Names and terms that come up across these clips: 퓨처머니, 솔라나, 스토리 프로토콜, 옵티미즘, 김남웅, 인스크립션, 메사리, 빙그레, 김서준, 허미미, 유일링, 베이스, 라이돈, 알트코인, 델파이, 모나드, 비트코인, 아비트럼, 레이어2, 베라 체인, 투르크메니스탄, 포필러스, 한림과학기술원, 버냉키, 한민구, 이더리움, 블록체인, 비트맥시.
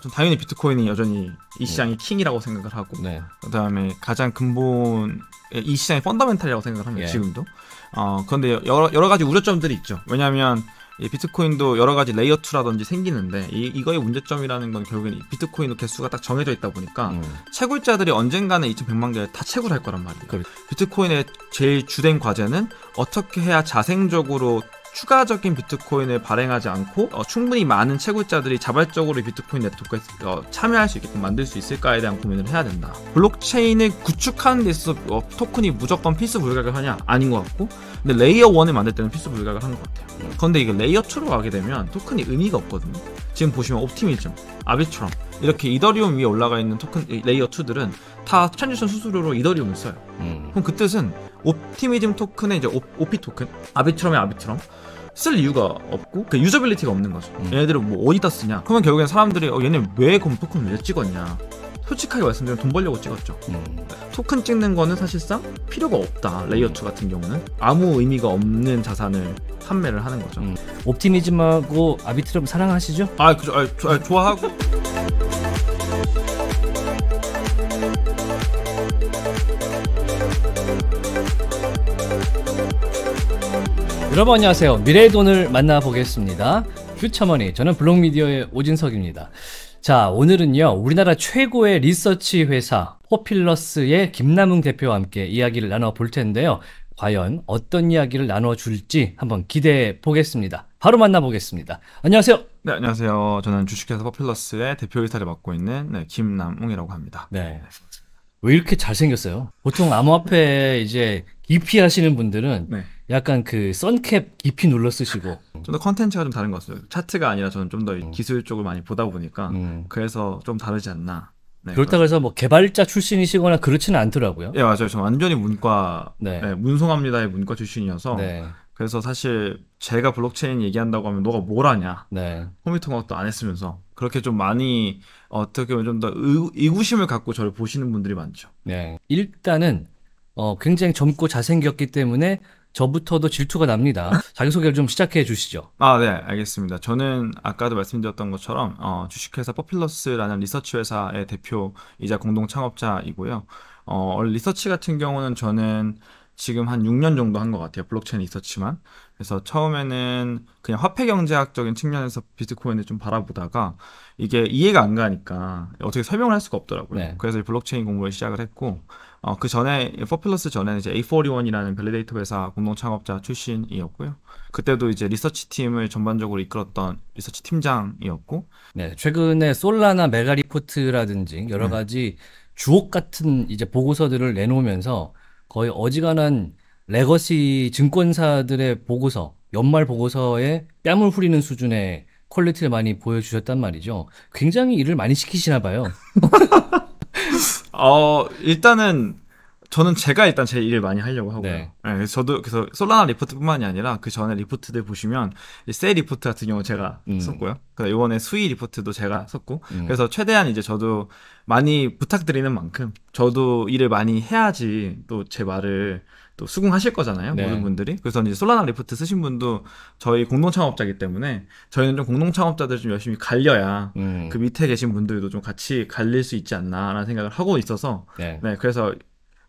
전 당연히 비트코인이 여전히 이 시장이 킹이라고 생각을 하고, 네. 그다음에 가장 근본 이 시장의 펀더멘탈이라고 생각을 합니다. 예. 지금도. 그런데 여러 가지 우려점들이 있죠. 왜냐하면 이 비트코인도 여러 가지 레이어2라든지 생기는데 이거의 문제점이라는 건 결국엔 비트코인도 개수가 딱 정해져 있다 보니까 채굴자들이 언젠가는 2100만 개를 다 채굴할 거란 말이에요. 그래. 비트코인의 제일 주된 과제는 어떻게 해야 자생적으로 추가적인 비트코인을 발행하지 않고 충분히 많은 채굴자들이 자발적으로 비트코인 네트워크에 참여할 수 있게끔 만들 수 있을까에 대한 고민을 해야 된다. 블록체인을 구축하는 데 있어서 토큰이 무조건 필수불가결하냐? 아닌 것 같고, 근데 레이어 1을 만들 때는 필수불가결한 것 같아요. 그런데 이게 레이어 2로 가게 되면 토큰이 의미가 없거든요. 지금 보시면 옵티미즘, 아비트럼 이렇게 이더리움 위에 올라가 있는 토큰 레이어 2들은 다 트랜지션 수수료로 이더리움을 써요. 그럼 그 뜻은 옵티미즘 토큰의 이제 오피 토큰, 아비트럼의 아비트럼 쓸 이유가 없고 그 유저빌리티가 없는 거죠. 얘네들은 뭐 어디다 쓰냐? 그러면 결국엔 사람들이 얘네 왜 그럼 토큰을 왜 찍었냐? 솔직하게 말씀드리면 돈 벌려고 찍었죠. 토큰 찍는 거는 사실상 필요가 없다. 레이어2 같은 경우는 아무 의미가 없는 자산을 판매를 하는 거죠. 옵티미즘하고 아비트럼 사랑하시죠? 아, 그죠. 좋아하고. 여러분 안녕하세요. 미래의 돈을 만나보겠습니다. 퓨처머니, 저는 블록미디어의 오진석입니다. 자, 오늘은요 우리나라 최고의 리서치 회사 포필러스의 김남웅 대표와 함께 이야기를 나눠볼 텐데요, 과연 어떤 이야기를 나눠줄지 한번 기대해 보겠습니다. 바로 만나보겠습니다. 안녕하세요. 네, 안녕하세요. 저는 주식회사 포필러스의 대표이사를 맡고 있는 김남웅이라고 합니다. 네. 왜 이렇게 잘생겼어요? 보통 암호화폐 이제 EP 하시는 분들은 네. 약간 그 선캡 깊이 눌러 쓰시고 좀 더 컨텐츠가 좀 다른 것 같아요. 차트가 아니라 저는 좀 더 기술 쪽을 많이 보다 보니까 그래서 좀 다르지 않나. 네, 그렇다고 해서 뭐 개발자 출신이시거나 그렇지는 않더라고요. 예, 맞아요. 저는 완전히 문과, 네. 네, 문송합니다의 문과 출신이어서 네. 그래서 사실 제가 블록체인 얘기한다고 하면 너가 뭘 하냐, 네. 컴퓨터공학도 안 했으면서 그렇게 좀 많이 어떻게 보면 좀 더 의구심을 갖고 저를 보시는 분들이 많죠. 네, 일단은 굉장히 젊고 잘생겼기 때문에 저부터도 질투가 납니다. 자기소개를 좀 시작해 주시죠. 아, 네, 알겠습니다. 저는 아까도 말씀드렸던 것처럼 주식회사 포필러스라는 리서치 회사의 대표이자 공동창업자이고요. 리서치 같은 경우는 저는 지금 한 6년 정도 한 것 같아요. 블록체인 리서치만. 그래서 처음에는 그냥 화폐경제학적인 측면에서 비트코인을 좀 바라보다가 이게 이해가 안 가니까 어떻게 설명을 할 수가 없더라고요. 네. 그래서 블록체인 공부를 시작을 했고, 그 전에 포필러스 전에는 이제 A41이라는 밸리데이터 회사 공동창업자 출신이었고요. 그때도 이제 리서치 팀을 전반적으로 이끌었던 리서치 팀장이었고, 네, 최근에 솔라나 메가리포트라든지 여러 가지 주옥 같은 이제 보고서들을 내놓으면서 거의 어지간한 레거시 증권사들의 보고서, 연말 보고서에 뺨을 후리는 수준의 퀄리티를 많이 보여주셨단 말이죠. 굉장히 일을 많이 시키시나 봐요. 일단은 저는 제가 일단 제 일을 많이 하려고 하고요. 네. 네, 저도 그래서 솔라나 리포트뿐만이 아니라 그 전에 리포트들 보시면 세 리포트 같은 경우 제가 썼고요. 그다음에 이번에 수위 리포트도 제가 썼고. 그래서 최대한 이제 저도 많이 부탁드리는 만큼 저도 일을 많이 해야지 또 제 말을 또 수긍하실 거잖아요. 네. 모든 분들이. 그래서 이제 솔라나 리포트 쓰신 분도 저희 공동창업자이기 때문에 저희는 좀 공동창업자들 좀 열심히 갈려야 그 밑에 계신 분들도 좀 같이 갈릴 수 있지 않나라는 생각을 하고 있어서 네, 네, 그래서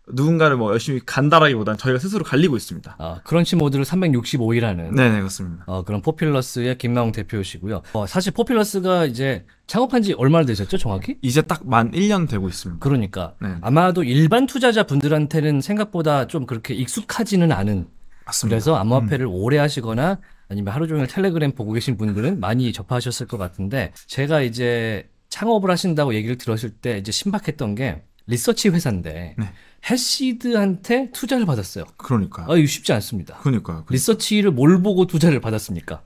누군가를 뭐 열심히 간다라기보단 저희가 스스로 갈리고 있습니다. 크런치 모드를 365일하는. 네네, 그렇습니다. 그런 포필러스의 김남웅 대표이시고요. 사실 포필러스가 이제 창업한 지 얼마나 되셨죠, 정확히? 이제 딱 만 1년 되고 있습니다. 그러니까 네네. 아마도 일반 투자자 분들한테는 생각보다 좀 그렇게 익숙하지는 않은. 맞습니다. 그래서 암호화폐를 오래 하시거나 아니면 하루 종일 텔레그램 보고 계신 분들은 많이 접하셨을 것 같은데, 제가 이제 창업을 하신다고 얘기를 들었을 때 이제 신박했던 게 리서치 회사인데 네. 해시드한테 투자를 받았어요. 그러니까요. 이거 쉽지 않습니다. 그러니까요. 리서치를 뭘 보고 투자를 받았습니까?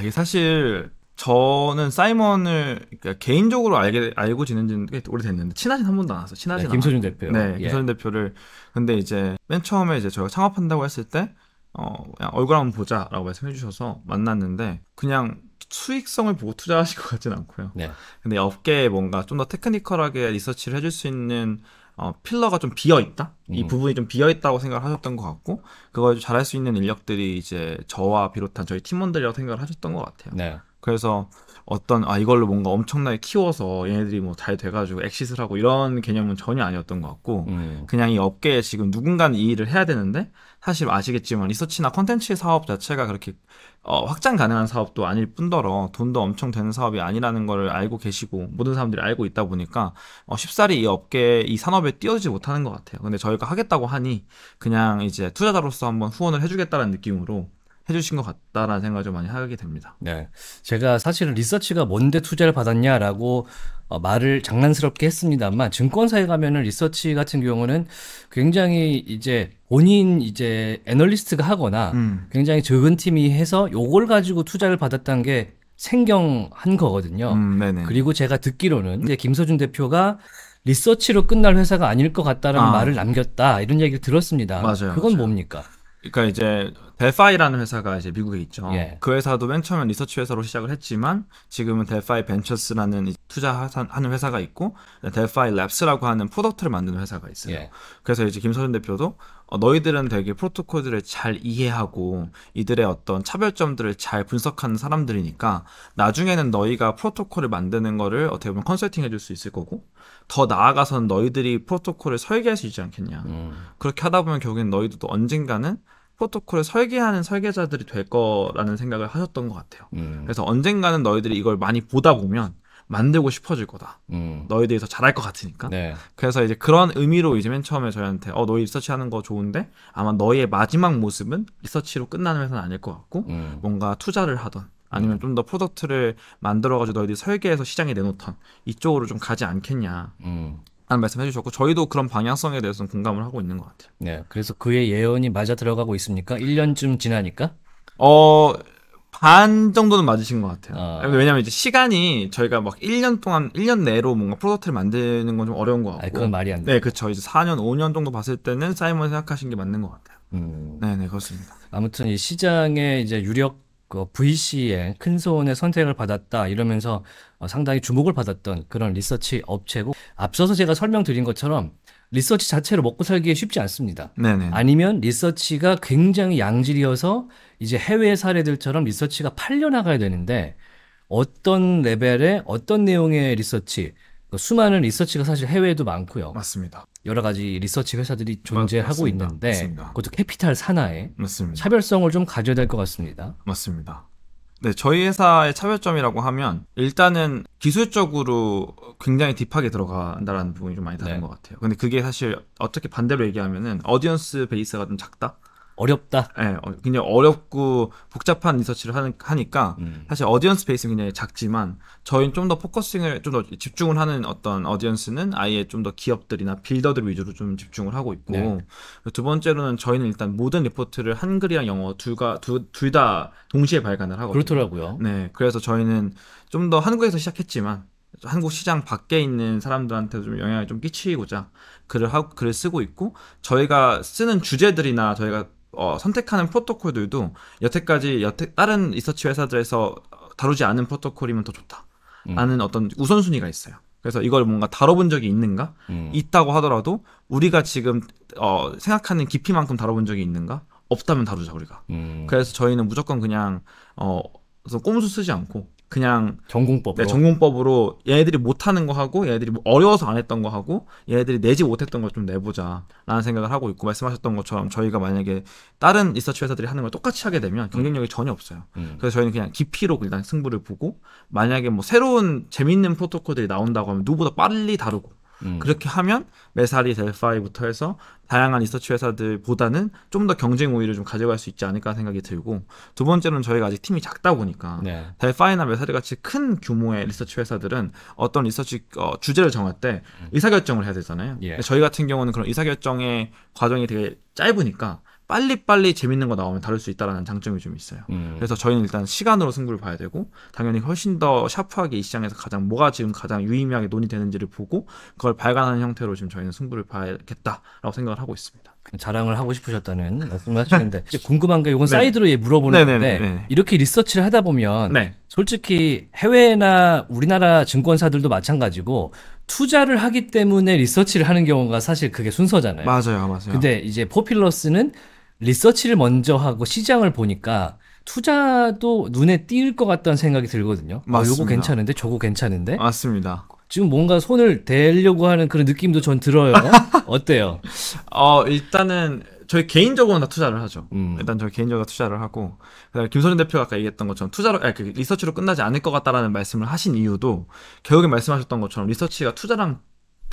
이게 사실 저는 사이먼을 개인적으로 알고 지낸 지는 꽤 오래됐는데 친하진 한 번도 안 왔어요. 친하진 않아요. 김서준 대표요. 네, 김서준 대표를. 근데 이제 맨 처음에 이제 저희가 창업한다고 했을 때 그냥 얼굴 한번 보자라고 말씀해 주셔서 만났는데 그냥 수익성을 보고 투자하실 것 같진 않고요. 네. 근데 업계에 뭔가 좀 더 테크니컬하게 리서치를 해줄 수 있는 필러가 좀 비어있다? 이 부분이 좀 비어있다고 생각을 하셨던 것 같고, 그걸 잘할 수 있는 인력들이 이제 저와 비롯한 저희 팀원들이라고 생각을 하셨던 것 같아요. 네. 그래서 어떤 이걸로 뭔가 엄청나게 키워서 얘네들이 뭐 잘 돼가지고 엑시스를 하고 이런 개념은 전혀 아니었던 것 같고 그냥 이 업계에 지금 누군가는 이 일을 해야 되는데 사실 아시겠지만 리서치나 콘텐츠 사업 자체가 그렇게 확장 가능한 사업도 아닐 뿐더러 돈도 엄청 되는 사업이 아니라는 걸 알고 계시고 모든 사람들이 알고 있다 보니까 쉽사리 이 업계 이 산업에 뛰어들지 못하는 것 같아요. 근데 저희가 하겠다고 하니 그냥 이제 투자자로서 한번 후원을 해주겠다는 느낌으로 해주신 것 같다라는 생각을 좀 많이 하게 됩니다. 네, 제가 사실은 리서치가 뭔데 투자를 받았냐라고 말을 장난스럽게 했습니다만 증권사에 가면은 리서치 같은 경우는 굉장히 이제 본인 이제 애널리스트가 하거나 굉장히 적은 팀이 해서 요걸 가지고 투자를 받았다는 게 생경한 거거든요. 네네. 그리고 제가 듣기로는 이제 김서준 대표가 리서치로 끝날 회사가 아닐 것 같다라는 말을 남겼다 이런 얘기를 들었습니다. 맞아요. 그건 맞아요. 뭡니까? 그러니까 이제 델파이라는 회사가 이제 미국에 있죠. 예. 그 회사도 맨 처음엔 리서치 회사로 시작을 했지만 지금은 델파이 벤처스라는 투자하는 회사가 있고 델파이 랩스라고 하는 프로덕트를 만드는 회사가 있어요. 예. 그래서 이제 김서준 대표도 너희들은 되게 프로토콜들을 잘 이해하고 이들의 어떤 차별점들을 잘 분석하는 사람들이니까 나중에는 너희가 프로토콜을 만드는 거를 어떻게 보면 컨설팅 해줄 수 있을 거고 더 나아가서는 너희들이 프로토콜을 설계할 수 있지 않겠냐. 그렇게 하다 보면 결국엔 너희들도 언젠가는 프로토콜을 설계하는 설계자들이 될 거라는 생각을 하셨던 것 같아요. 그래서 언젠가는 너희들이 이걸 많이 보다 보면 만들고 싶어질 거다. 너희들이 더 잘할 것 같으니까. 네. 그래서 이제 그런 의미로 이제 맨 처음에 저희한테 너희 리서치 하는 거 좋은데 아마 너희의 마지막 모습은 리서치로 끝나는 회사는 아닐 것 같고 뭔가 투자를 하던 아니면 좀 더 프로덕트를 만들어가지고 너희들이 설계해서 시장에 내놓던 이쪽으로 좀 가지 않겠냐. 라는 말씀해 주셨고 저희도 그런 방향성에 대해서는 공감을 하고 있는 것 같아요. 네, 그래서 그의 예언이 맞아 들어가고 있습니까? 1년쯤 지나니까? 반 정도는 맞으신 것 같아요. 왜냐면 이제 시간이 저희가 막 1년 동안 1년 내로 뭔가 프로덕트를 만드는 건 좀 어려운 것 같고. 그건 말이 안 돼. 네, 그렇죠. 이제 4년, 5년 정도 봤을 때는 사이먼 생각하신 게 맞는 것 같아요. 네, 그렇습니다. 아무튼 이 시장의 이제 유력 VC의 큰 손의 선택을 받았다 이러면서 상당히 주목을 받았던 그런 리서치 업체고 앞서서 제가 설명드린 것처럼 리서치 자체로 먹고 살기에 쉽지 않습니다. 네네. 아니면 리서치가 굉장히 양질이어서 이제 해외 사례들처럼 리서치가 팔려나가야 되는데 어떤 레벨의 어떤 내용의 리서치 수많은 리서치가 사실 해외에도 많고요. 맞습니다. 여러 가지 리서치 회사들이 존재하고 맞습니다. 있는데 맞습니다. 그것도 캐피탈 산하에 맞습니다. 차별성을 좀 가져야 될 것 같습니다. 맞습니다. 네, 저희 회사의 차별점이라고 하면 일단은 기술적으로 굉장히 딥하게 들어간다는 부분이 좀 많이 다른 것 같아요. 근데 그게 사실 어떻게 반대로 얘기하면은 어디언스 베이스가 좀 작다? 어렵다. 네, 굉장히 어렵고 복잡한 리서치를 하니까 사실 어디언스 베이스는 굉장히 작지만 저희는 좀 더 포커싱을 좀 더 집중을 하는 어떤 어디언스는 아예 좀 더 기업들이나 빌더들 위주로 좀 집중을 하고 있고 두 번째로는 저희는 일단 모든 리포트를 한글이랑 영어 둘 다 동시에 발간을 하거든요. 그렇더라고요. 네, 그래서 저희는 좀 더 한국에서 시작했지만 한국 시장 밖에 있는 사람들한테도 좀 영향을 좀 끼치고자 글을 쓰고 있고 저희가 쓰는 주제들이나 저희가 선택하는 프로토콜들도 여태까지 다른 리서치 회사들에서 다루지 않은 프로토콜이면 더 좋다라는 어떤 우선순위가 있어요. 그래서 이걸 뭔가 다뤄본 적이 있는가? 있다고 하더라도 우리가 지금 생각하는 깊이만큼 다뤄본 적이 있는가? 없다면 다루자 우리가. 그래서 저희는 무조건 그냥 꼼수 쓰지 않고 그냥 전공법으로. 네, 전공법으로 얘네들이 못하는 거 하고 얘네들이 어려워서 안 했던 거 하고 얘네들이 내지 못했던 걸 좀 내보자 라는 생각을 하고 있고 말씀하셨던 것처럼 저희가 만약에 다른 리서치 회사들이 하는 걸 똑같이 하게 되면 경쟁력이 전혀 없어요. 그래서 저희는 그냥 깊이로 일단 승부를 보고 만약에 뭐 새로운 재밌는 프로토콜들이 나온다고 하면 누구보다 빨리 다루고 그렇게 하면 메사리, 델파이부터 해서 다양한 리서치 회사들보다는 좀 더 경쟁 우위를 좀 가져갈 수 있지 않을까 생각이 들고 두 번째로는 저희가 아직 팀이 작다 보니까 델파이나 메사리 같이 큰 규모의 리서치 회사들은 어떤 리서치 주제를 정할 때 의사결정을 해야 되잖아요. 저희 같은 경우는 그런 의사결정의 과정이 되게 짧으니까 빨리빨리 재밌는 거 나오면 다룰 수 있다는 장점이 좀 있어요. 그래서 저희는 일단 시간으로 승부를 봐야 되고 당연히 훨씬 더 샤프하게 이 시장에서 뭐가 지금 가장 유의미하게 논의되는지를 보고 그걸 발간하는 형태로 지금 저희는 승부를 봐야겠다라고 생각을 하고 있습니다. 자랑을 하고 싶으셨다는 말씀을 하시는데 궁금한 게 이건 사이드로 물어보는 건데 이렇게 리서치를 하다 보면 솔직히 해외나 우리나라 증권사들도 마찬가지고 투자를 하기 때문에 리서치를 하는 경우가 사실 그게 순서잖아요. 맞아요. 근데 이제 포퓰러스는 리서치를 먼저 하고 시장을 보니까 투자도 눈에 띌 것 같다는 생각이 들거든요. 맞습니다. 요거 괜찮은데 저거 괜찮은데. 맞습니다. 지금 뭔가 손을 대려고 하는 그런 느낌도 전 들어요. 어때요? 일단은 저희 개인적으로는 다 투자를 하죠. 일단 저희 개인적으로 투자를 하고, 그다음에 김서준 대표가 아까 얘기했던 것처럼 투자로, 아니, 리서치로 끝나지 않을 것 같다라는 말씀을 하신 이유도 결국에 말씀하셨던 것처럼 리서치가 투자랑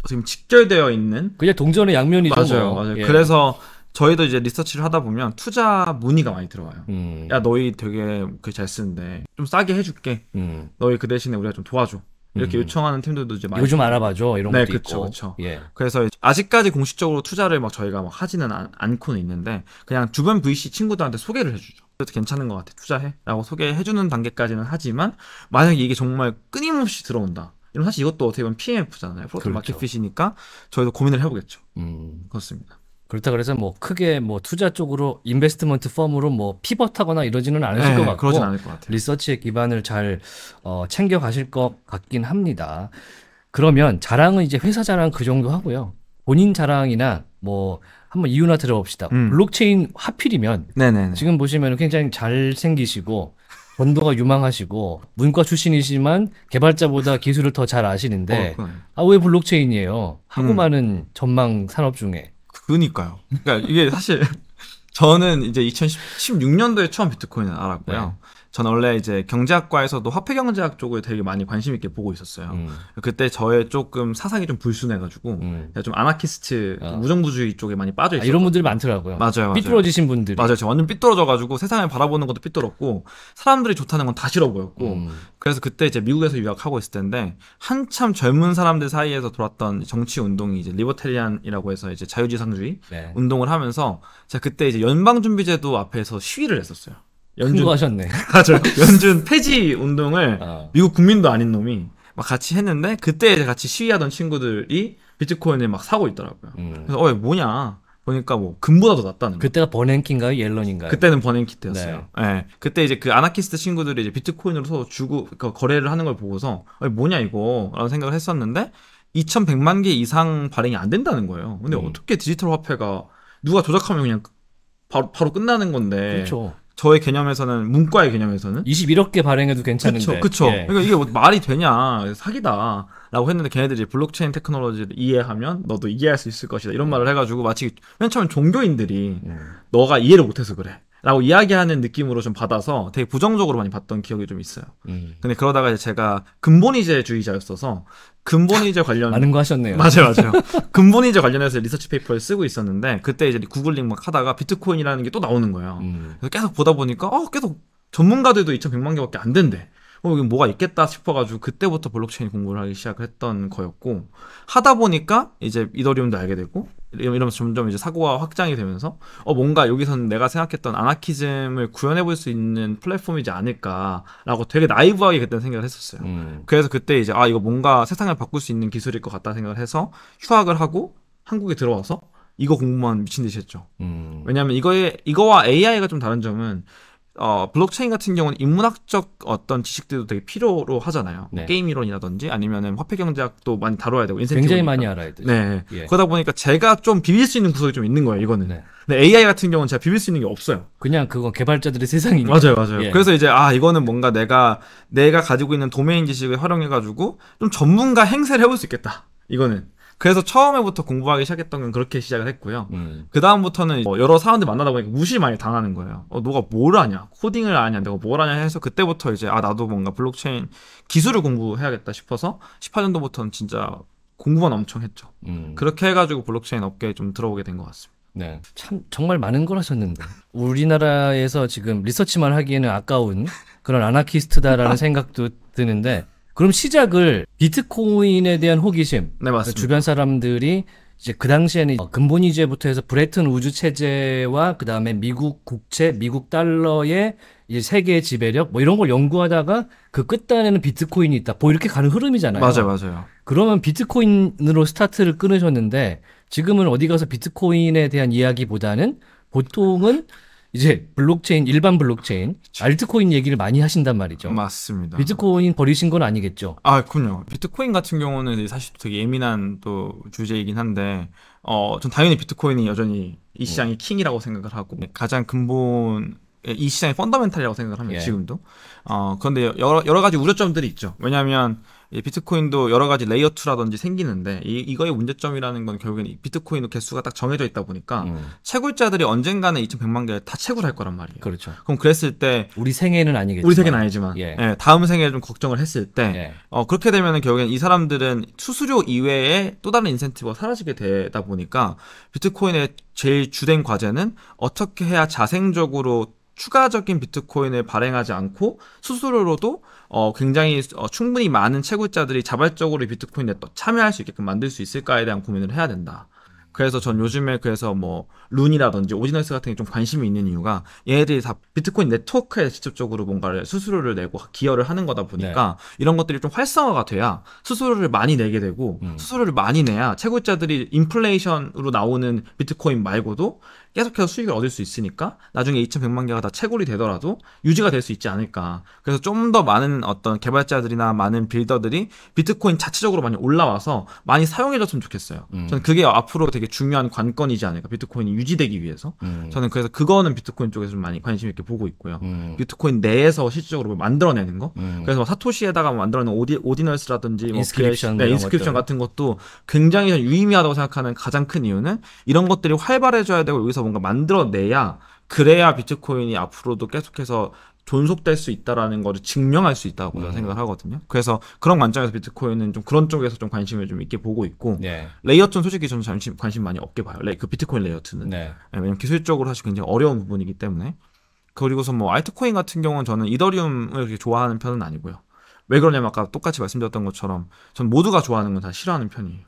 지금 직결되어 있는, 그냥 동전의 양면이죠. 맞아요, 뭐. 맞아요. 예. 그래서 저희도 이제 리서치를 하다 보면 투자 문의가 많이 들어와요. 야, 너희 되게 글 잘 쓰는데 좀 싸게 해줄게. 너희 그 대신에 우리가 좀 도와줘. 이렇게 요청하는 팀들도 이제 많이 요즘 알아봐줘 이런 것도 있고. 그렇죠. 예. 그래서 아직까지 공식적으로 투자를 막 저희가 막 하지는 않고는 있는데, 그냥 주변 VC 친구들한테 소개를 해주죠. 괜찮은 것 같아, 투자해라고 소개해주는 단계까지는 하지만, 만약에 이게 정말 끊임없이 들어온다. 이런, 사실 이것도 어떻게 보면 PMF잖아요. 프로토 마켓핏이니까 저희도 고민을 해보겠죠. 그렇습니다. 그렇다 그래서 뭐 크게 뭐 투자 쪽으로 인베스트먼트 펌으로 뭐 피벗하거나 이러지는 않으실, 네, 것 같고, 그러진 않을 것 같아요. 리서치의 기반을 잘 챙겨 가실 것 같긴 합니다. 그러면 자랑은 이제 회사 자랑 그 정도 하고요. 본인 자랑이나 뭐 한번 이유나 들어봅시다. 블록체인 하필이면, 네네네. 지금 보시면 굉장히 잘생기시고 번도가 유망하시고 문과 출신이지만 개발자보다 기술을 더 잘 아시는데, 아, 왜 블록체인이에요? 하고 많은 전망 산업 중에. 그니까요. 그러니까 이게 사실 저는 이제 2016년도에 처음 비트코인을 알았고요. 네. 저는 원래 이제 경제학과에서도 화폐경제학 쪽을 되게 많이 관심 있게 보고 있었어요. 그때 저의 조금 사상이 좀 불순해가지고 제가 좀 아나키스트, 무정부주의 쪽에 많이 빠져있어요. 이런 분들이 많더라고요. 맞아요, 맞아요. 삐뚤어지신 분들이. 맞아요. 제가 완전 삐뚤어져가지고 세상을 바라보는 것도 삐뚤었고 사람들이 좋다는 건 다 싫어 보였고. 그래서 그때 이제 미국에서 유학하고 있을 텐데, 한참 젊은 사람들 사이에서 돌았던 정치 운동이 이제 리버테리안이라고 해서 이제 자유지상주의, 네, 운동을 하면서 제가 그때 이제 연방준비제도 앞에서 시위를 했었어요. 연준하셨네. 맞아요. 연준 폐지 운동을 미국 국민도 아닌 놈이 막 같이 했는데, 그때 같이 시위하던 친구들이 비트코인을 막 사고 있더라고요. 그래서 왜 뭐냐 보니까 뭐 금보다 더 낫다는. 그때가 버냉키인가요, 옐런인가요? 그때는 버냉키 때였어요. 네. 네. 그때 이제 그 아나키스트 친구들이 이제 비트코인으로 서로 주고 거래를 하는 걸 보고서 왜 뭐냐 이거라는 생각을 했었는데, 2100만 개 이상 발행이 안 된다는 거예요. 근데 어떻게 디지털 화폐가 누가 조작하면 그냥 바로 끝나는 건데. 그렇죠. 저의 개념에서는, 문과의 개념에서는 21억 개 발행해도 괜찮은데. 그쵸, 그쵸. 예. 그러니까 이게 뭐 말이 되냐, 사기다 라고 했는데, 걔네들이 블록체인 테크놀로지를 이해하면 너도 이해할 수 있을 것이다 이런 말을 해가지고, 마치 맨 처음에 종교인들이 너가 이해를 못해서 그래 라고 이야기하는 느낌으로 좀 받아서 되게 부정적으로 많이 봤던 기억이 좀 있어요. 근데 그러다가 이제 제가 근본이제주의자였어서 근본이제 관련 많은 거 하셨네요. 맞아요, 맞아요. 근본이제 관련해서 리서치 페이퍼를 쓰고 있었는데, 그때 이제 구글링 막 하다가 비트코인이라는 게 또 나오는 거예요. 그래서 계속 보다 보니까 계속 전문가들도 2100만 개밖에 안 된대. 여기 뭐가 있겠다 싶어가지고 그때부터 블록체인 공부를 하기 시작했던 거였고, 하다 보니까 이제 이더리움도 알게 되고 이러면서 점점 이제 사고가 확장이 되면서 뭔가 여기서는 내가 생각했던 아나키즘을 구현해볼 수 있는 플랫폼이지 않을까라고 되게 나이브하게 그때 생각을 했었어요. 그래서 그때 이제 이거 뭔가 세상을 바꿀 수 있는 기술일 것 같다 생각을 해서 휴학을 하고 한국에 들어와서 이거 공부만 미친 듯이 했죠. 왜냐하면 이거와 AI가 좀 다른 점은, 블록체인 같은 경우는 인문학적 어떤 지식들도 되게 필요로 하잖아요. 네. 게임 이론이라든지 아니면은 화폐 경제학도 많이 다뤄야 되고, 인센티브니까. 굉장히 많이 알아야 되죠. 네. 예. 그러다 보니까 제가 좀 비빌 수 있는 구석이 좀 있는 거예요, 이거는. 네. 근데 AI 같은 경우는 제가 비빌 수 있는 게 없어요. 그냥 그건 개발자들의 세상이니까. 맞아요, 맞아요. 예. 그래서 이제 이거는 뭔가 내가 가지고 있는 도메인 지식을 활용해가지고 좀 전문가 행세를 해볼 수 있겠다, 이거는. 그래서 처음에부터 공부하기 시작했던 건 그렇게 시작을 했고요. 그 다음부터는 여러 사람들 만나다 보니까 무시 많이 당하는 거예요. 너가 뭘 아냐, 코딩을 아냐, 내가 뭘 아냐 해서, 그때부터 이제 나도 뭔가 블록체인 기술을 공부해야겠다 싶어서 18년도부터는 진짜 공부만 엄청 했죠. 그렇게 해가지고 블록체인 업계에 좀 들어오게 된 것 같습니다. 네, 참 정말 많은 걸 하셨는데 우리나라에서 지금 리서치만 하기에는 아까운 그런 아나키스트다라는 생각도 드는데, 그럼 시작을 비트코인에 대한 호기심. 네, 맞습니다. 주변 사람들이 이제 그 당시에는 근본이제부터 해서 브레튼 우즈 체제와 그 다음에 미국 국채, 미국 달러의 이제 세계 지배력 뭐 이런 걸 연구하다가 그 끝단에는 비트코인이 있다, 뭐 이렇게 가는 흐름이잖아요. 맞아요, 맞아요. 그러면 비트코인으로 스타트를 끊으셨는데, 지금은 어디 가서 비트코인에 대한 이야기보다는 보통은 이제 블록체인, 일반 블록체인, 알트코인 얘기를 많이 하신단 말이죠. 맞습니다. 비트코인 버리신 건 아니겠죠? 아, 그럼요. 비트코인 같은 경우는 사실 되게 예민한 또 주제이긴 한데, 전 당연히 비트코인이 여전히 이 시장의 킹이라고 생각을 하고, 가장 근본 이 시장의 펀더멘탈이라고 생각을 합니다. 예. 지금도. 그런데 여러 가지 우려점들이 있죠. 왜냐하면 비트코인도 여러 가지 레이어2라든지 생기는데 이거의 문제점이라는 건 결국엔 비트코인도 개수가 딱 정해져 있다 보니까 채굴자들이 언젠가는 2100만 개를 다 채굴할 거란 말이에요. 그렇죠. 그럼 그랬을 때 우리 생애는 아니겠지만, 예. 예, 다음 생애에 좀 걱정을 했을 때 예. 그렇게 되면은 결국엔 이 사람들은 수수료 이외에 또 다른 인센티브가 사라지게 되다 보니까 비트코인의 제일 주된 과제는 어떻게 해야 자생적으로 추가적인 비트코인을 발행하지 않고 수수료로도 굉장히 충분히 많은 채굴자들이 자발적으로 비트코인에 또 참여할 수 있게끔 만들 수 있을까에 대한 고민을 해야 된다. 그래서 전 요즘에 뭐 룬이라든지 오지널스 같은 게 좀 관심이 있는 이유가 얘네들이 다 비트코인 네트워크에 직접적으로 뭔가를 수수료를 내고 기여를 하는 거다 보니까 네. 이런 것들이 좀 활성화가 돼야 수수료를 많이 내게 되고 수수료를 많이 내야 채굴자들이 인플레이션으로 나오는 비트코인 말고도 계속해서 수익을 얻을 수 있으니까 나중에 2100만 개가 다 채굴이 되더라도 유지가 될 수 있지 않을까. 그래서 좀 더 많은 어떤 개발자들이나 많은 빌더들이 비트코인 자체적으로 많이 올라와서 많이 사용해줬으면 좋겠어요. 저는 그게 앞으로 되게 중요한 관건이지 않을까. 비트코인이 유지되기 위해서. 저는 그래서 그거는 비트코인 쪽에서 좀 많이 관심 있게 보고 있고요. 비트코인 내에서 실질적으로 만들어내는 거. 그래서 사토시에다가 만들어내는 오디널스라든지 뭐 인스크립션, 인스크립션 같은 것도 굉장히 유의미하다고 생각하는 가장 큰 이유는 이런 것들이 활발해져야 되고 여기서 뭔가 만들어내야, 그래야 비트코인이 앞으로도 계속해서 존속될 수 있다라는 것을 증명할 수 있다고 저는 생각을 하거든요. 그래서 그런 관점에서 비트코인은 좀 그런 쪽에서 좀 관심을 좀 있게 보고 있고 네. 레이어2는 솔직히 저는 관심 많이 없게 봐요. 그 비트코인 레이어2는 네. 왜냐면 기술적으로 사실 굉장히 어려운 부분이기 때문에. 그리고서 뭐 알트코인 같은 경우는 저는 이더리움을 그렇게 좋아하는 편은 아니고요. 왜 그러냐면 아까 똑같이 말씀드렸던 것처럼 전 모두가 좋아하는 건 다 싫어하는 편이에요.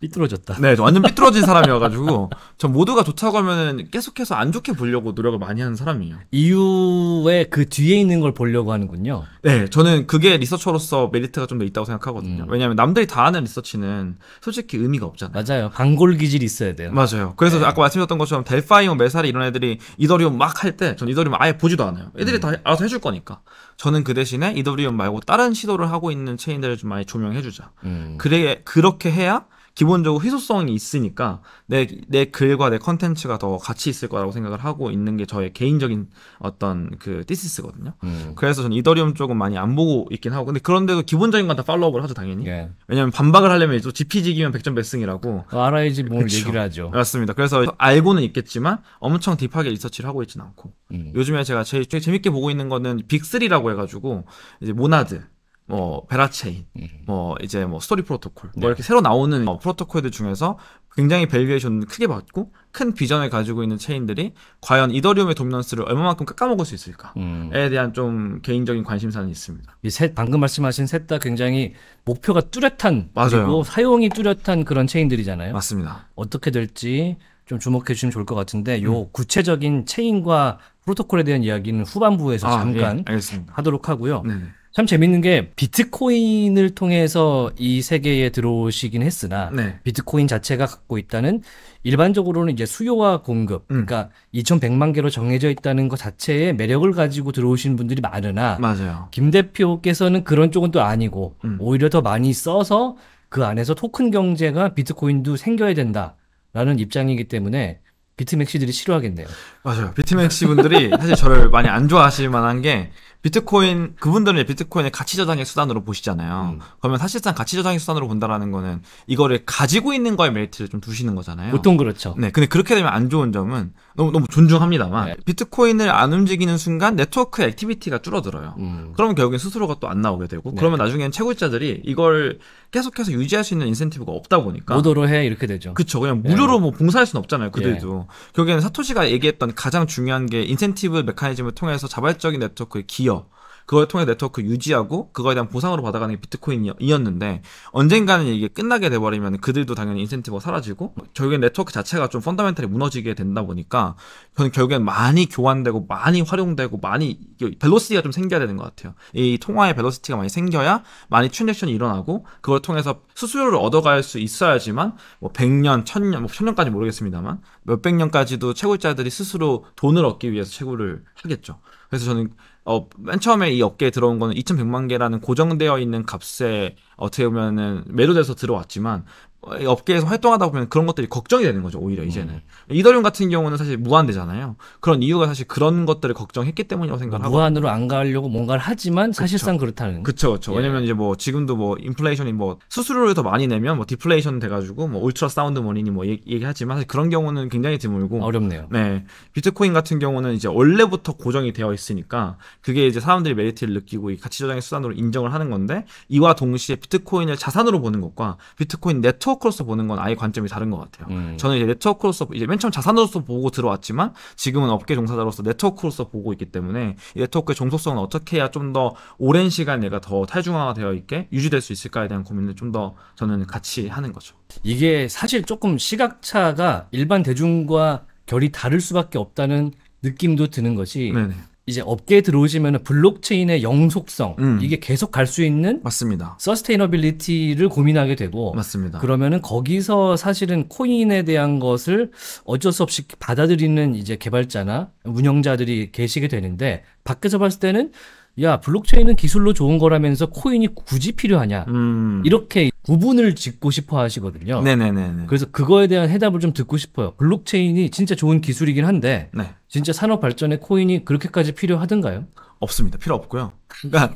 삐뚤어졌다. 네, 완전 삐뚤어진 사람이어가지고 전 모두가 좋다고 하면은 계속해서 안 좋게 보려고 노력을 많이 하는 사람이에요. 이유에 그 뒤에 있는 걸 보려고 하는군요. 네, 저는 그게 리서처로서 메리트가 좀 더 있다고 생각하거든요. 왜냐하면 남들이 다 하는 리서치는 솔직히 의미가 없잖아요. 맞아요. 반골 기질이 있어야 돼요. 맞아요. 그래서 네. 아까 말씀드렸던 것처럼 델파이온, 메사리 이런 애들이 이더리움 막 할 때 전 이더리움 아예 보지도 않아요. 애들이 다 알아서 해줄 거니까. 저는 그 대신에 이더리움 말고 다른 시도를 하고 있는 체인들을 좀 많이 조명해주자. 그래, 그렇게 해야 기본적으로 희소성이 있으니까 내 글과 내 컨텐츠가 더 가치 있을 거라고 생각을 하고 있는 게 저의 개인적인 어떤 그 디시스거든요. 그래서 저는 이더리움 쪽은 많이 안 보고 있긴 하고, 근데 그런데도 기본적인 건 다 팔로우업을 하죠 당연히. 예. 왜냐면 반박을 하려면 또 지피지기면 100점 백승이라고 알아야지 뭘 그쵸. 얘기를 하죠. 맞습니다. 그래서 알고는 있겠지만 엄청 딥하게 리서치를 하고 있진 않고 요즘에 제가 제일 재밌게 보고 있는 거는 빅3라고 해가지고 이제 모나드, 베라 체인, 스토리 프로토콜, 네. 이렇게 새로 나오는 프로토콜들 중에서 굉장히 밸류에이션을 크게 받고 큰 비전을 가지고 있는 체인들이 과연 이더리움의 도미넌스를 얼마만큼 깎아먹을 수 있을까에 대한 좀 개인적인 관심사는 있습니다. 방금 말씀하신 셋 다 굉장히 목표가 뚜렷한, 맞아요. 그리고 사용이 뚜렷한 그런 체인들이잖아요. 맞습니다. 어떻게 될지 좀 주목해 주시면 좋을 것 같은데 요 구체적인 체인과 프로토콜에 대한 이야기는 후반부에서 잠깐 예, 하도록 하고요. 네네. 참 재밌는 게 비트코인을 통해서 이 세계에 들어오시긴 했으나 네. 비트코인 자체가 갖고 있다는 일반적으로는 이제 수요와 공급 그러니까 2100만 개로 정해져 있다는 것 자체의 매력을 가지고 들어오신 분들이 많으나 맞아요. 김 대표께서는 그런 쪽은 또 아니고 오히려 더 많이 써서 그 안에서 토큰 경제가 비트코인도 생겨야 된다라는 입장이기 때문에 비트맥시들이 싫어하겠네요. 맞아요. 비트맥시 분들이 사실 저를 많이 안 좋아하실 만한 게 비트코인, 그분들은 비트코인을 가치 저장의 수단으로 보시잖아요. 그러면 사실상 가치 저장의 수단으로 본다라는 거는 이거를 가지고 있는 거에 메리트를 좀 두시는 거잖아요. 보통 그렇죠. 네. 근데 그렇게 되면 안 좋은 점은 너무 존중합니다만 네. 비트코인을 안 움직이는 순간 네트워크 액티비티가 줄어들어요. 그러면 결국엔 수수료가 또 안 나오게 되고 네. 그러면 나중에는 채굴자들이 이걸 계속해서 유지할 수 있는 인센티브가 없다 보니까 모더로 해 이렇게 되죠. 그렇죠. 그냥 무료로 네. 뭐 봉사할 수는 없잖아요. 그들도. 네. 결국에는 사토시가 얘기했던 가장 중요한 게 인센티브 메커니즘을 통해서 자발적인 네트워크의 기여, 그걸 통해 네트워크 유지하고 그거에 대한 보상으로 받아가는 게 비트코인이었는데 언젠가는 이게 끝나게 돼버리면 그들도 당연히 인센티브가 사라지고 결국엔 네트워크 자체가 좀 펀더멘털이 무너지게 된다 보니까 저는 결국엔 많이 교환되고 많이 활용되고 많이 벨로시티가 좀 생겨야 되는 것 같아요. 이 통화의 벨로시티가 많이 생겨야 많이 트랜잭션이 일어나고 그걸 통해서 수수료를 얻어갈 수 있어야지만 뭐 100년, 1000년, 뭐 1000년까지 모르겠습니다만 몇백 년까지도 채굴자들이 스스로 돈을 얻기 위해서 채굴을 하겠죠. 그래서 저는 맨 처음에 이 업계에 들어온 거는 2100만 개라는 고정되어 있는 값에 어떻게 보면은 매료돼서 들어왔지만 업계에서 활동하다 보면 그런 것들이 걱정이 되는 거죠. 오히려 이제는 이더리움 같은 경우는 사실 무한대잖아요. 그런 이유가 사실 그런 것들을 걱정했기 때문이라고 생각하고, 무한으로 안 가려고 뭔가를 하지만 사실상 그쵸. 그렇다는. 그렇죠. 예. 왜냐면 이제 뭐 지금도 뭐 인플레이션이 뭐 수수료를 더 많이 내면 뭐 디플레이션 돼가지고 뭐 울트라 사운드 머니니 뭐 얘기하지만 사실 그런 경우는 굉장히 드물고 어렵네요. 네, 비트코인 같은 경우는 이제 원래부터 고정이 되어 있으니까 그게 이제 사람들이 메리트를 느끼고 이 가치 저장의 수단으로 인정을 하는 건데, 이와 동시에 비트코인을 자산으로 보는 것과 비트코인 네트워크 네트워크로서 보는 건 아예 관점이 다른 것 같아요. 저는 이제 네트워크로서 이제 맨 처음 자산으로서 보고 들어왔지만 지금은 업계 종사자로서 네트워크로서 보고 있기 때문에 이 네트워크의 종속성은 어떻게 해야 좀 더 오랜 시간 얘가 더 탈중앙화되어 있게 유지될 수 있을까에 대한 고민을 좀 더 저는 같이 하는 거죠. 이게 사실 조금 시각차가 일반 대중과 결이 다를 수밖에 없다는 느낌도 드는 것이, 네네. 이제 업계에 들어오시면 블록체인의 영속성, 이게 계속 갈 수 있는, 맞습니다. 서스테이너빌리티를 고민하게 되고, 맞습니다. 그러면은 거기서 사실은 코인에 대한 것을 어쩔 수 없이 받아들이는 이제 개발자나 운영자들이 계시게 되는데, 밖에서 봤을 때는 야, 블록체인은 기술로 좋은 거라면서 코인이 굳이 필요하냐, 이렇게 구분을 짓고 싶어 하시거든요. 네네네. 그래서 그거에 대한 해답을 좀 듣고 싶어요. 블록체인이 진짜 좋은 기술이긴 한데, 네. 진짜 산업 발전에 코인이 그렇게까지 필요하던가요? 없습니다. 필요 없고요. 그러니까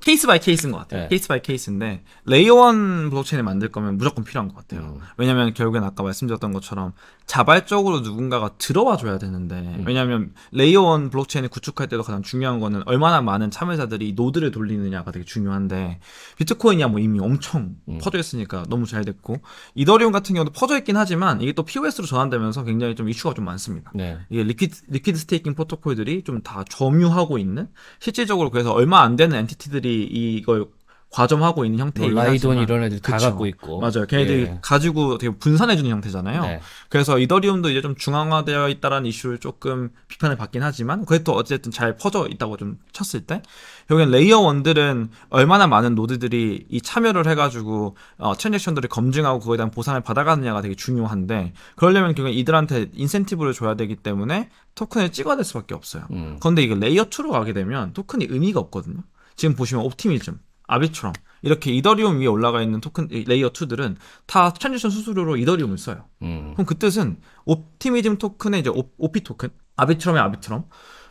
케이스 바이 케이스인 것 같아요. 네. 케이스 바이 케이스인데 레이어1 블록체인을 만들 거면 무조건 필요한 것 같아요. 왜냐면 결국엔 아까 말씀드렸던 것처럼 자발적으로 누군가가 들어와 줘야 되는데, 왜냐면 레이어1 블록체인을 구축할 때도 가장 중요한 거는 얼마나 많은 참여자들이 노드를 돌리느냐가 되게 중요한데, 비트코인이야 뭐 이미 엄청 퍼져 있으니까 너무 잘 됐고, 이더리움 같은 경우도 퍼져 있긴 하지만 이게 또 POS로 전환되면서 굉장히 좀 이슈가 좀 많습니다. 네. 이게 리퀴드 스테이킹 프로토콜들이 좀 다 점유하고 있는, 실질적으로 그래서 얼마 안 되는 엔티티들이 이걸 과점하고 있는 형태이긴 하지만, 라이돈 이런 애들 다 갖고 있고, 맞아요. 걔네들이 예. 가지고 되게 분산해주는 형태잖아요. 네. 그래서 이더리움도 이제 좀 중앙화되어 있다라는 이슈를 조금 비판을 받긴 하지만, 그래도 어쨌든 잘 퍼져 있다고 좀 쳤을 때, 결국엔 레이어1들은 얼마나 많은 노드들이 이 참여를 해가지고 트랜잭션들을 검증하고 그거에 대한 보상을 받아가느냐가 되게 중요한데, 그러려면 결국엔 이들한테 인센티브를 줘야 되기 때문에 토큰을 찍어야 될 수밖에 없어요. 그런데 이게 레이어2로 가게 되면 토큰이 의미가 없거든요. 지금 보시면 옵티미즘, 아비트럼, 이렇게 이더리움 위에 올라가 있는 토큰 레이어2들은 다 트랜잭션 수수료로 이더리움을 써요. 그럼 그 뜻은 옵티미즘 토큰의 이제 오피 토큰, 아비트럼의 아비트럼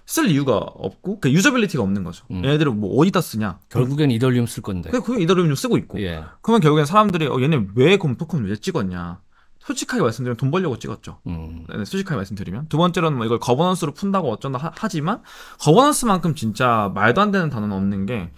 쓸 이유가 없고 그 유저빌리티가 없는 거죠. 얘네들은 뭐 어디다 쓰냐? 결국엔 이더리움 쓸 건데. 그게 이더리움 쓰고 있고. 예. 그러면 결국엔 사람들이 얘네 왜 그럼 토큰 왜 찍었냐? 솔직하게 말씀드리면 돈 벌려고 찍었죠. 네, 솔직하게 말씀드리면. 두 번째로는 뭐 이걸 거버넌스로 푼다고 어쩐다 하지만 거버넌스만큼 진짜 말도 안 되는 단어는 없는 게,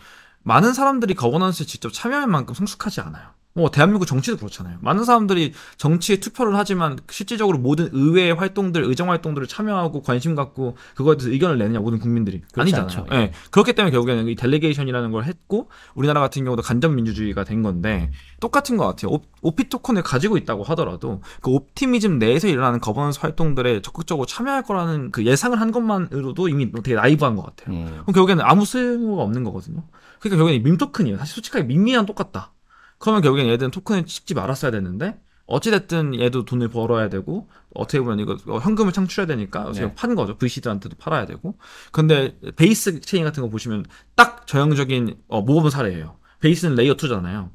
많은 사람들이 거버넌스에 직접 참여할 만큼 성숙하지 않아요. 뭐 대한민국 정치도 그렇잖아요. 많은 사람들이 정치에 투표를 하지만 실질적으로 모든 의회의 활동들, 의정활동들을 참여하고 관심 갖고 그거에 대해서 의견을 내느냐, 모든 국민들이. 아니잖아요. 예. 네. 그렇기 때문에 결국에는 이 델리게이션이라는 걸 했고, 우리나라 같은 경우도 간접민주주의가 된 건데, 똑같은 것 같아요. 오피 토큰을 가지고 있다고 하더라도 그 옵티미즘 내에서 일어나는 거버넌스 활동들에 적극적으로 참여할 거라는 그 예상을 한 것만으로도 이미 되게 나이브한 것 같아요. 그럼 결국에는 아무 쓸모가 없는 거거든요. 그러니까 결국에는 밈 토큰이에요. 사실 솔직하게 밈이랑 똑같다. 그러면 결국엔 얘들은 토큰을 찍지 말았어야 되는데, 어찌됐든 얘도 돈을 벌어야 되고, 어떻게 보면 이거 현금을 창출해야 되니까 네. 판 거죠. VC들한테도 팔아야 되고. 근데 베이스 체인 같은 거 보시면 딱 저형적인 모범 사례예요. 베이스는 레이어2잖아요.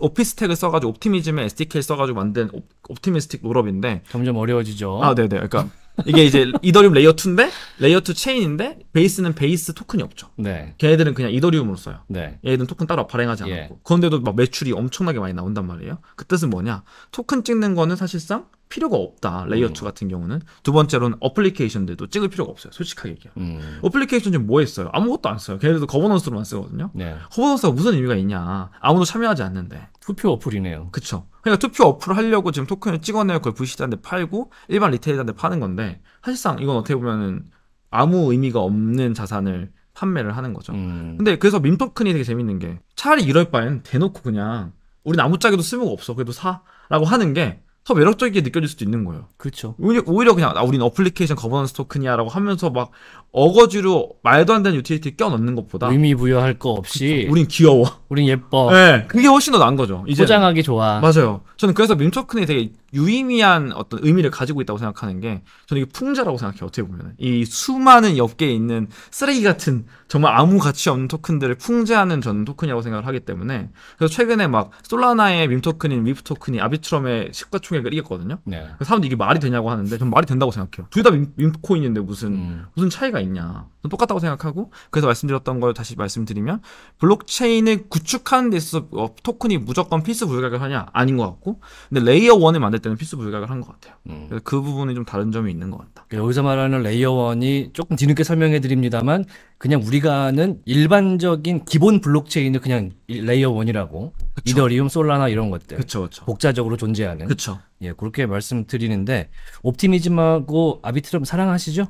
오피스택을 써가지고 옵티미즘에 SDK를 써가지고 만든 옵티미스틱 롤업인데, 점점 어려워지죠. 아, 네네. 그러니까 이게 이제 이더리움 레이어2인데 레이어2 체인인데 베이스는 베이스 토큰이 없죠. 네. 걔네들은 그냥 이더리움으로 써요. 네. 얘네들은 토큰 따로 발행하지 않았고. 예. 그런데도 막 매출이 엄청나게 많이 나온단 말이에요. 그 뜻은 뭐냐? 토큰 찍는 거는 사실상 필요가 없다. 레이어2 같은 경우는. 두 번째로는 어플리케이션들도 찍을 필요가 없어요. 솔직하게 얘기해요. 어플리케이션 지금 뭐 했어요? 아무것도 안 써요. 걔네들도 거버넌스로만 쓰거든요. 네. 거버넌스가 무슨 의미가 있냐. 아무도 참여하지 않는데. 투표 어플이네요. 그쵸. 그러니까 투표 어플을 하려고 지금 토큰을 찍어내고 그걸 VC단에 팔고 일반 리테일단에 파는 건데, 사실상 이건 어떻게 보면은 아무 의미가 없는 자산을 판매를 하는 거죠. 근데 그래서 밈 토큰이 되게 재밌는 게, 차라리 이럴 바엔 대놓고 그냥 우린 아무짝에도 쓸모가 없어. 그래도 사. 라고 하는 게 더 매력적이게 느껴질 수도 있는 거예요. 그렇죠. 오히려 그냥 우린 어플리케이션 거버넌스 토큰이야라고 하면서 막 어거지로 말도 안 되는 유틸리티 껴넣는 것보다, 의미 부여할 거 없이 우린 귀여워, 우린 예뻐. 네, 그게 훨씬 더 나은 거죠. 이제 포장하기 좋아. 맞아요. 저는 그래서 밈 토큰이 되게 유의미한 어떤 의미를 가지고 있다고 생각하는 게, 저는 이게 풍자라고 생각해요. 어떻게 보면 이 수많은 업계에 있는 쓰레기 같은 정말 아무 가치 없는 토큰들을 풍자하는 전 토큰이라고 생각을 하기 때문에, 그래서 최근에 막 솔라나의 밈 토큰인 위프 토큰이 아비트럼의 시가총액을 이겼거든요. 네. 사람들이 이게 말이 되냐고 하는데, 전 말이 된다고 생각해요. 둘 다 밈코인인데 무슨 차이가 있냐, 똑같다고 생각하고. 그래서 말씀드렸던 걸 다시 말씀드리면, 블록체인을 구축하는 데 있어서 토큰이 무조건 필수 불가결 하냐, 아닌 것 같고, 근데 레이어1을 만들 때는 필수 불가결 한 것 같아요. 그래서 그 부분이 좀 다른 점이 있는 것 같다. 여기서 말하는 레이어1이 조금 뒤늦게 설명해 드립니다만, 그냥 우리가 아는 일반적인 기본 블록체인을 그냥 레이어1이라고, 이더리움, 솔라나 이런 것들, 그쵸. 복자적으로 존재하는, 그쵸. 예, 그렇게 말씀드리는데, 옵티미즘하고 아비트럼 사랑하시죠?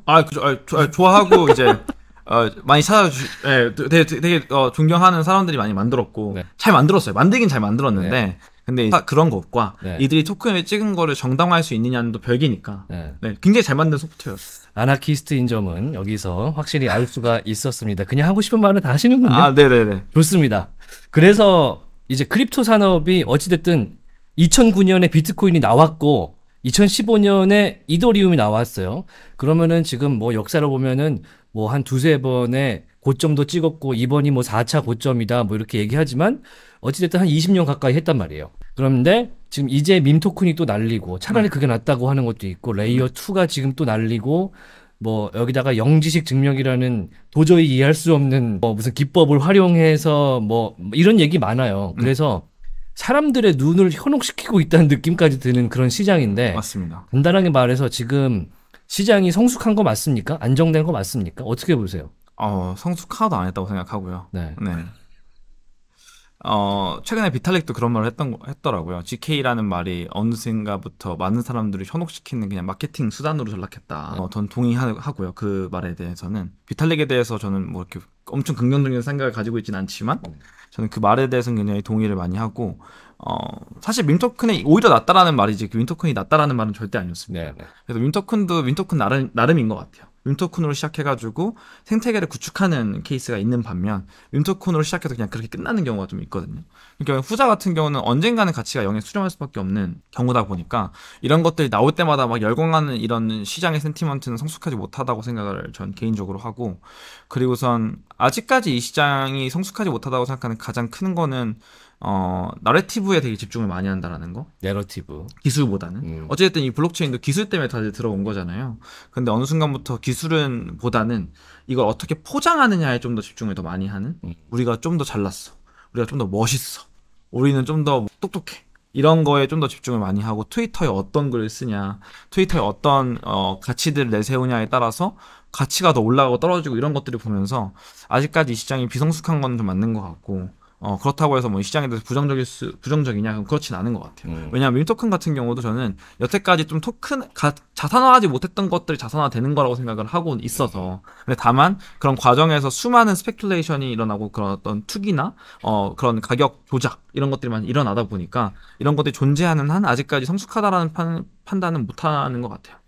좋아하고 이제 많이 되게 존경하는 사람들이 많이 만들었고, 네. 잘 만들었어요. 만들긴 잘 만들었는데, 네. 근데 그런 것과, 네. 이들이 토큰을 찍은 거를 정당화할 수 있느냐는 또 별개니까, 네. 네, 굉장히 잘 만든 소프트웨어였어요. 아나키스트인 점은 여기서 확실히 알 수가 있었습니다. 그냥 하고 싶은 말은 다 하시는군요. 네네네. 좋습니다. 그래서 이제 크립토 산업이 어찌됐든 2009년에 비트코인이 나왔고, 2015년에 이더리움이 나왔어요. 그러면은 지금 뭐 역사를 보면은 뭐 한 두세 번의 고점도 찍었고, 이번이 뭐 4차 고점이다 뭐 이렇게 얘기하지만, 어찌됐든 한 20년 가까이 했단 말이에요. 그런데 지금 이제 밈 토큰이 또 날리고, 차라리 그게 낫다고 하는 것도 있고, 레이어2가 지금 또 날리고, 뭐 여기다가 영지식 증명이라는 도저히 이해할 수 없는 뭐 무슨 기법을 활용해서 뭐 이런 얘기 많아요. 그래서 사람들의 눈을 현혹시키고 있다는 느낌까지 드는 그런 시장인데, 맞습니다. 간단하게 말해서 지금 시장이 성숙한 거 맞습니까? 안정된 거 맞습니까? 어떻게 보세요? 성숙 하나도 안 했다고 생각하고요. 네. 최근에 비탈릭도 그런 말을 했더라고요. GK라는 말이 어느샌가부터 많은 사람들을 현혹시키는 그냥 마케팅 수단으로 전락했다. 전 동의하고요. 그 말에 대해서는. 비탈릭에 대해서 저는 뭐 이렇게 엄청 긍정적인 생각을 가지고 있진 않지만, 저는 그 말에 대해서는 굉장히 동의를 많이 하고, 사실 밈토큰이 오히려 낫다라는 말이지, 윈토큰이 낫다라는 말은 절대 아니었습니다. 네. 그래서 윈토큰도 윈토큰 나름인 것 같아요. 윈토큰으로 시작해가지고 생태계를 구축하는 케이스가 있는 반면, 윈토큰으로 시작해서 그냥 그렇게 끝나는 경우가 좀 있거든요. 그러니까 후자 같은 경우는 언젠가는 가치가 0에 수렴할 수밖에 없는 경우다 보니까, 이런 것들이 나올 때마다 막 열광하는 이런 시장의 센티먼트는 성숙하지 못하다고 생각을 전 개인적으로 하고, 그리고선 아직까지 이 시장이 성숙하지 못하다고 생각하는 가장 큰 거는 나레티브에 되게 집중을 많이 한다라는 거. 내러티브. 기술보다는. 어쨌든 이 블록체인도 기술 때문에 다들 들어온 거잖아요. 근데 어느 순간부터 기술은 보다는 이걸 어떻게 포장하느냐에 좀 더 집중을 더 많이 하는. 우리가 좀 더 잘났어. 우리가 좀 더 멋있어. 우리는 좀 더 똑똑해. 이런 거에 좀 더 집중을 많이 하고, 트위터에 어떤 글을 쓰냐, 트위터에 어떤 가치들을 내세우냐에 따라서 가치가 더 올라가고 떨어지고, 이런 것들을 보면서 아직까지 이 시장이 비성숙한 건 좀 맞는 것 같고, 그렇다고 해서 뭐 시장에 대해서 부정적이냐? 그럼 그렇진 않은 것 같아요. 왜냐하면 밈토큰 같은 경우도 저는 여태까지 좀 자산화하지 못했던 것들이 자산화되는 거라고 생각을 하고 있어서. 근데 다만 그런 과정에서 수많은 스페큘레이션이 일어나고, 그런 어떤 투기나 그런 가격 조작, 이런 것들이 많이 일어나다 보니까, 이런 것들이 존재하는 한 아직까지 성숙하다라는 판단은 못하는 것 같아요.